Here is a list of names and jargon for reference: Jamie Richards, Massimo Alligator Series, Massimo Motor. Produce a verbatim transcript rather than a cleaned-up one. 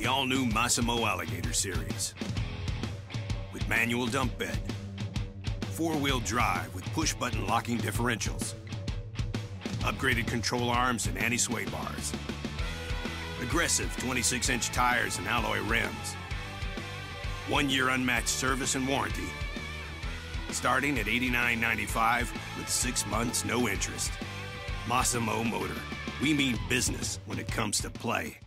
the all-new Massimo Alligator Series. With manual dump bed, four-wheel drive with push-button locking differentials, upgraded control arms and anti-sway bars, aggressive twenty-six inch tires and alloy rims, one-year unmatched service and warranty, starting at eighty-nine ninety-five with six months no interest. Massimo Motor. We mean business when it comes to play.